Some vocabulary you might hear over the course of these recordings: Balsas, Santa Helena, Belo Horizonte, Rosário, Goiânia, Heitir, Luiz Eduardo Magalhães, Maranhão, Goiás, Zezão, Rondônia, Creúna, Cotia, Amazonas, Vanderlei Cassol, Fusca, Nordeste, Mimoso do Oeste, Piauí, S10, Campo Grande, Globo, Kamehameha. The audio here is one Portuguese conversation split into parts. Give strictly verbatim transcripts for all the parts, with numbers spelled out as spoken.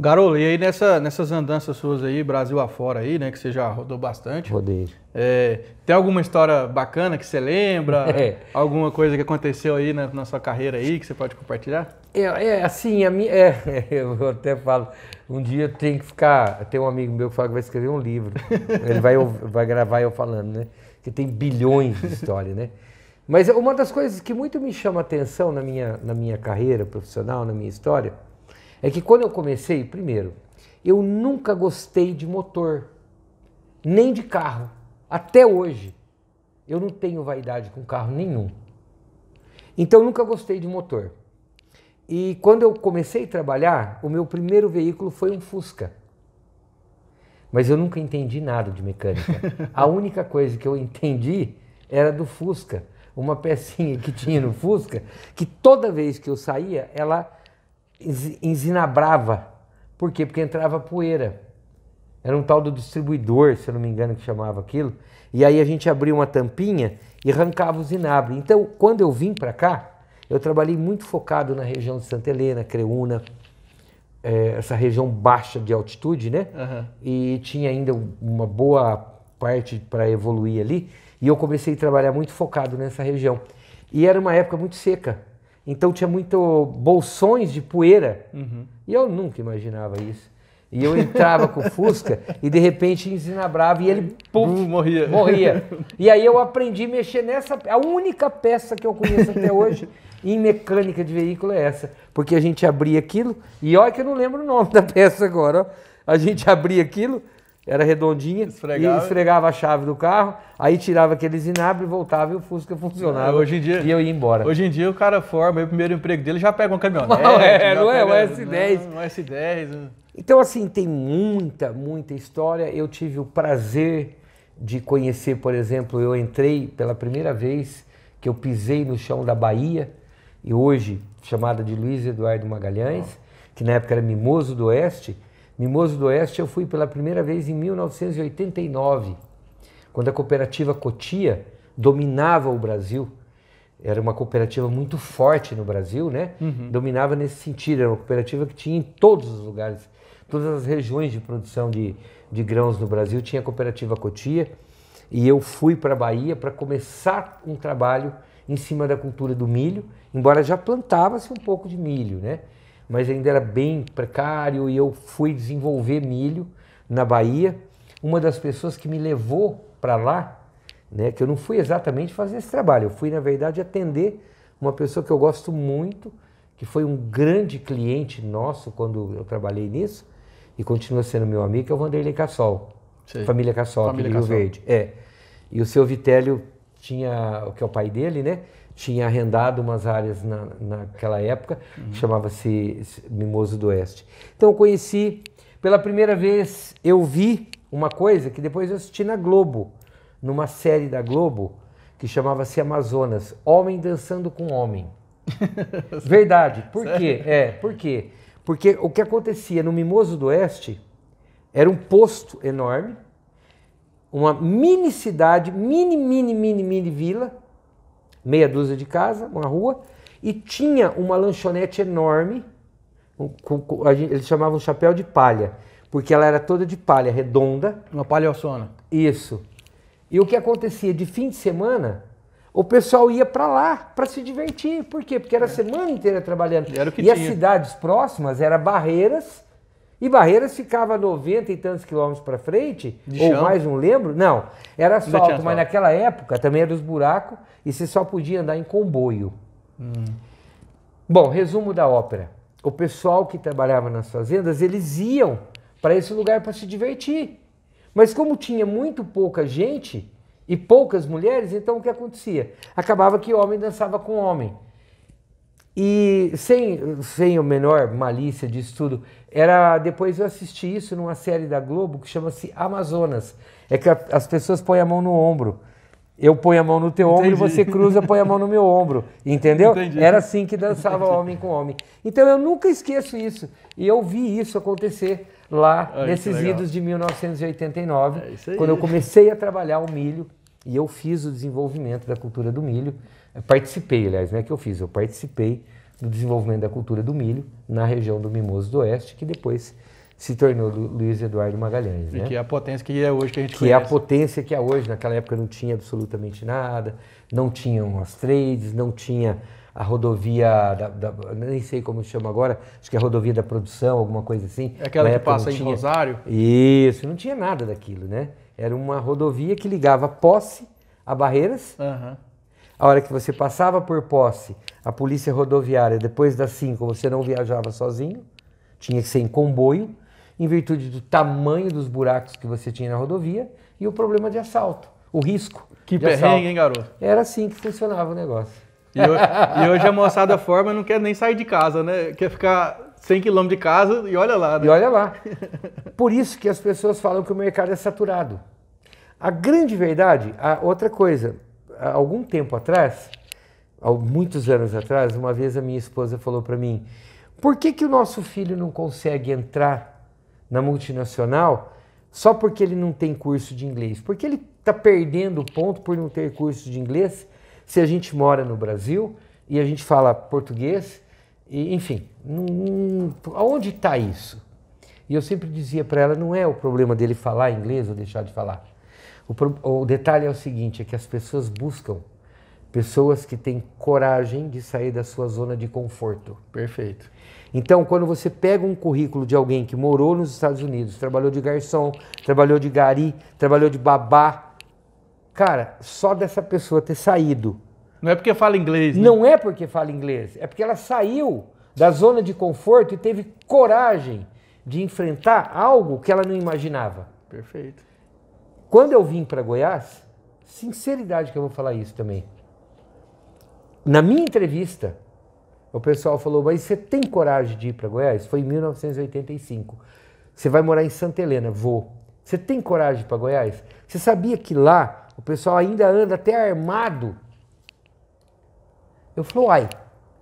Garolo, e aí nessa, nessas andanças suas aí, Brasil afora aí, né, que você já rodou bastante. Rodei. É, tem alguma história bacana que você lembra? É. Alguma coisa que aconteceu aí na, na sua carreira aí que você pode compartilhar? É, é assim, a minha, é, eu até falo, um dia eu tenho que ficar, tem um amigo meu que fala que vai escrever um livro, ele vai, vai gravar eu falando, né? Porque tem bilhões de histórias, né? Mas uma das coisas que muito me chama a atenção na minha, na minha carreira profissional, na minha história, é que quando eu comecei, primeiro, eu nunca gostei de motor, nem de carro. Até hoje, eu não tenho vaidade com carro nenhum. Então, eu nunca gostei de motor. E quando eu comecei a trabalhar, o meu primeiro veículo foi um Fusca. Mas eu nunca entendi nada de mecânica. A única coisa que eu entendi era do Fusca. Uma pecinha que tinha no Fusca, que toda vez que eu saía, ela enzinabrava. Por quê? Porque entrava poeira. Era um tal do distribuidor, se eu não me engano, que chamava aquilo. E aí a gente abria uma tampinha e arrancava o zinabre. Então, quando eu vim para cá, eu trabalhei muito focado na região de Santa Helena, Creúna, é, essa região baixa de altitude, né? Uhum. E tinha ainda uma boa parte para evoluir ali. E eu comecei a trabalhar muito focado nessa região. E era uma época muito seca. Então tinha muito bolsões de poeira. Uhum. E eu nunca imaginava isso. E eu entrava com o Fusca e de repente enzinabrava e ele puf, morria. morria. E aí eu aprendi a mexer nessa... A única peça que eu conheço até hoje em mecânica de veículo é essa. Porque a gente abria aquilo... E olha que eu não lembro o nome da peça agora. Ó. A gente abria aquilo, era redondinha, esfregava. E esfregava a chave do carro, aí tirava aquele zinabre, voltava e o Fusca funcionava. Hoje em dia, e eu ia embora. Hoje em dia o cara forma, o primeiro emprego dele já pega um caminhonete. Não é, não é, pega, um S dez. Não, um S dez. Então assim, tem muita, muita história. Eu tive o prazer de conhecer, por exemplo, eu entrei pela primeira vez que eu pisei no chão da Bahia, e hoje chamada de Luiz Eduardo Magalhães, oh. que na época era Mimoso do Oeste, Mimoso do Oeste eu fui pela primeira vez em mil novecentos e oitenta e nove, quando a cooperativa Cotia dominava o Brasil. Era uma cooperativa muito forte no Brasil, né? Uhum. Dominava nesse sentido, era uma cooperativa que tinha em todos os lugares, todas as regiões de produção de, de grãos no Brasil, tinha a cooperativa Cotia. E eu fui para a Bahia para começar um trabalho em cima da cultura do milho, embora já plantava-se um pouco de milho, né? Mas ainda era bem precário, e eu fui desenvolver milho na Bahia. Uma das pessoas que me levou para lá, né, que eu não fui exatamente fazer esse trabalho, eu fui, na verdade, atender uma pessoa que eu gosto muito, que foi um grande cliente nosso quando eu trabalhei nisso, e continua sendo meu amigo, que é o Vanderlei Cassol, Sim. família Cassol, aqui de Rio Verde. É. E o seu Vitélio tinha, que é o pai dele, né? Tinha arrendado umas áreas na, naquela época, uhum. chamava-se Mimoso do Oeste. Então eu conheci, pela primeira vez eu vi uma coisa que depois eu assisti na Globo, numa série da Globo, que chamava-se Amazonas, Homem Dançando com Homem. Verdade, por quê? É, por quê? Porque o que acontecia no Mimoso do Oeste era um posto enorme, uma mini cidade, mini, mini, mini, mini vila, meia dúzia de casa, uma rua, e tinha uma lanchonete enorme, um, com, com, a gente, eles chamavam chapéu de palha, porque ela era toda de palha, redonda. Uma palhaçona. Isso. E o que acontecia de fim de semana, o pessoal ia para lá, para se divertir. Por quê? Porque era a semana inteira trabalhando. E, era o que e tinha. As cidades próximas eram Barreiras, e Barreiras ficava noventa e tantos quilômetros para frente, de ou chão. Mais, não lembro. Não, era asfalto, mas naquela época também era os buracos e você só podia andar em comboio. Hum. Bom, resumo da ópera. O pessoal que trabalhava nas fazendas, eles iam para esse lugar para se divertir. Mas como tinha muito pouca gente e poucas mulheres, então o que acontecia? Acabava que homem dançava com homem. E sem, sem o menor malícia disso tudo, era, depois eu assisti isso numa série da Globo que chama-se Amazonas. É que a, as pessoas põem a mão no ombro. Eu ponho a mão no teu Entendi. Ombro e você cruza, põe a mão no meu ombro. Entendeu? Entendi. Era assim que dançava Entendi. Homem com homem. Então eu nunca esqueço isso. E eu vi isso acontecer lá Ai, nesses idos de mil novecentos e oitenta e nove, é quando eu comecei a trabalhar o milho. E eu fiz o desenvolvimento da cultura do milho. Eu participei, aliás, não é que eu fiz, eu participei do desenvolvimento da cultura do milho na região do Mimoso do Oeste, que depois se tornou Luiz Eduardo Magalhães. E né? que é a potência que é hoje que a gente que conhece. Que é a potência que é hoje. Naquela época não tinha absolutamente nada, não tinham as trades, não tinha a rodovia, da, da, nem sei como se chama agora, acho que é a rodovia da produção, alguma coisa assim. É aquela que passa em tinha... Rosário? Isso, não tinha nada daquilo, né? Era uma rodovia que ligava Posse a Barreiras. Uhum. A hora que você passava por Posse, a polícia rodoviária, depois das cinco, você não viajava sozinho, tinha que ser em comboio, em virtude do tamanho dos buracos que você tinha na rodovia e o problema de assalto, o risco. Que perrengue, hein, garoto? Era assim que funcionava o negócio. E hoje, e hoje a moçada forma não quer nem sair de casa, né? Quer ficar cem quilômetros de casa e olha lá, né? E olha lá. Por isso que as pessoas falam que o mercado é saturado. A grande verdade, a outra coisa, há algum tempo atrás, há muitos anos atrás, uma vez a minha esposa falou para mim, por que que o nosso filho não consegue entrar na multinacional só porque ele não tem curso de inglês? Porque ele está perdendo ponto por não ter curso de inglês. Se a gente mora no Brasil e a gente fala português, e, enfim, não, aonde está isso? E eu sempre dizia para ela, não é o problema dele falar inglês ou deixar de falar. O, o detalhe é o seguinte, é que as pessoas buscam pessoas que têm coragem de sair da sua zona de conforto. Perfeito. Então, quando você pega um currículo de alguém que morou nos Estados Unidos, trabalhou de garçom, trabalhou de gari, trabalhou de babá, cara, só dessa pessoa ter saído. Não é porque fala inglês, né? Não é porque fala inglês. É porque ela saiu da zona de conforto e teve coragem de enfrentar algo que ela não imaginava. Perfeito. Quando eu vim para Goiás, sinceridade que eu vou falar isso também. Na minha entrevista, o pessoal falou, mas você tem coragem de ir para Goiás? Foi em mil novecentos e oitenta e cinco. Você vai morar em Santa Helena? Vou. Você tem coragem para Goiás? Você sabia que lá o pessoal ainda anda até armado? Eu falei, ai,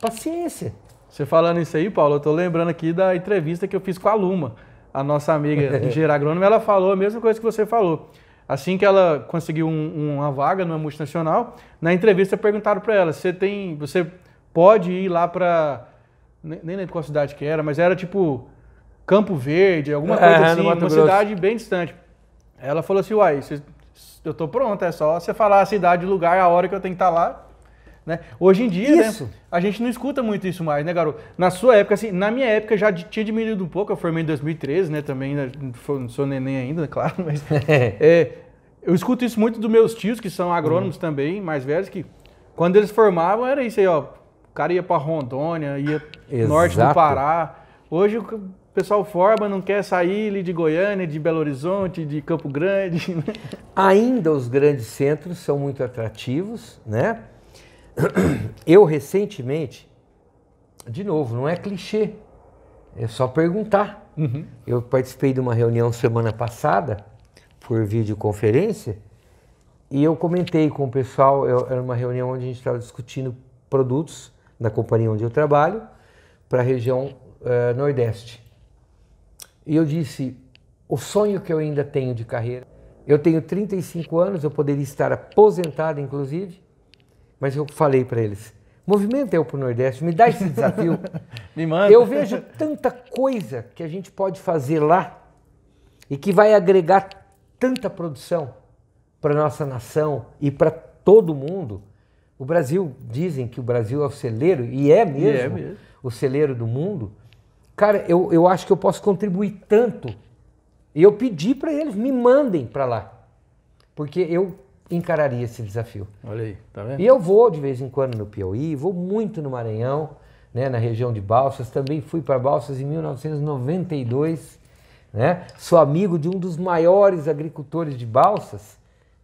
paciência. Você falando isso aí, Paulo, eu tô lembrando aqui da entrevista que eu fiz com a Luma, a nossa amiga engenheira agrônoma. Ela falou a mesma coisa que você falou. Assim que ela conseguiu um, uma vaga numa multinacional, na entrevista perguntaram para ela, você tem, você pode ir lá para, nem lembro qual cidade que era, mas era tipo Campo Verde, alguma coisa é, assim, uma Grosso. Cidade bem distante. Ela falou assim, uai, você... Eu tô pronto, é só você falar a cidade, o lugar, a hora que eu tenho que estar lá, né? Hoje em dia, isso. Né, a gente não escuta muito isso mais, né, garoto? Na sua época, assim, na minha época já tinha diminuído um pouco, eu formei em dois mil e treze, né, também, não sou neném ainda, claro, mas... é, eu escuto isso muito dos meus tios, que são agrônomos uhum. também, mais velhos, que quando eles formavam era isso aí, ó, o cara ia pra Rondônia, ia Exato. Norte do Pará, hoje... Eu, o pessoal forma, não quer sair de Goiânia, de Belo Horizonte, de Campo Grande. Ainda os grandes centros são muito atrativos, né? Eu recentemente, de novo, não é clichê, é só perguntar. Uhum. Eu participei de uma reunião semana passada, por videoconferência, e eu comentei com o pessoal, eu, era uma reunião onde a gente estava discutindo produtos na companhia onde eu trabalho, para a região uh, Nordeste. E eu disse, o sonho que eu ainda tenho de carreira, eu tenho trinta e cinco anos, eu poderia estar aposentado, inclusive, mas eu falei para eles, movimenta eu para o Nordeste, me dá esse desafio. Me manda. Eu vejo tanta coisa que a gente pode fazer lá e que vai agregar tanta produção para a nossa nação e para todo mundo. O Brasil, dizem que o Brasil é o celeiro, e é mesmo, e é mesmo. O celeiro do mundo. Cara, eu, eu acho que eu posso contribuir tanto. E eu pedi para eles, me mandem para lá. Porque eu encararia esse desafio. Olha aí, tá vendo? E eu vou de vez em quando no Piauí, vou muito no Maranhão, né, na região de Balsas. Também fui para Balsas em mil novecentos e noventa e dois. Né? Sou amigo de um dos maiores agricultores de Balsas,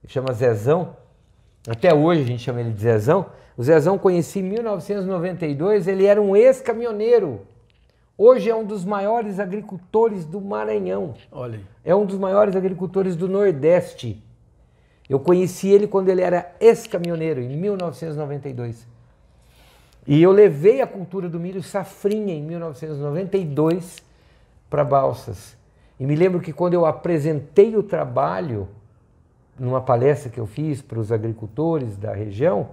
que chama Zezão. Até hoje a gente chama ele de Zezão. O Zezão conheci em mil novecentos e noventa e dois, ele era um ex-caminhoneiro. Hoje é um dos maiores agricultores do Maranhão. Olha aí. É um dos maiores agricultores do Nordeste. Eu conheci ele quando ele era ex-caminhoneiro, em mil novecentos e noventa e dois. E eu levei a cultura do milho safrinha, em mil novecentos e noventa e dois, para Balsas. E me lembro que quando eu apresentei o trabalho, numa palestra que eu fiz para os agricultores da região,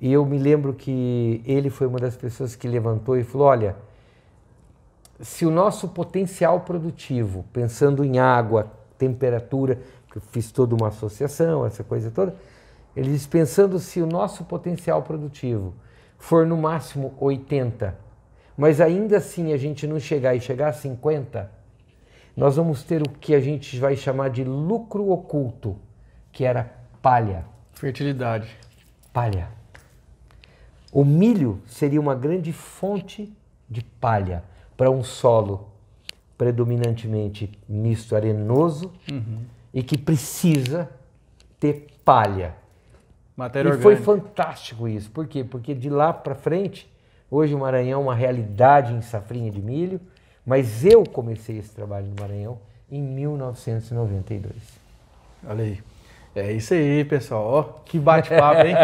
E eu me lembro que ele foi uma das pessoas que levantou e falou, olha, se o nosso potencial produtivo, pensando em água, temperatura, que eu fiz toda uma associação, essa coisa toda, ele disse, pensando se o nosso potencial produtivo for no máximo oitenta, mas ainda assim a gente não chegar e chegar a cinquenta, nós vamos ter o que a gente vai chamar de lucro oculto, que era palha. Fertilidade. Palha. O milho seria uma grande fonte de palha para um solo predominantemente misto arenoso, uhum, e que precisa ter palha. Matéria e orgânica. Foi fantástico isso. Por quê? Porque de lá para frente, hoje o Maranhão é uma realidade em safrinha de milho, mas eu comecei esse trabalho no Maranhão em mil novecentos e noventa e dois. Olha aí. É isso aí, pessoal. Ó, que bate-papo, hein?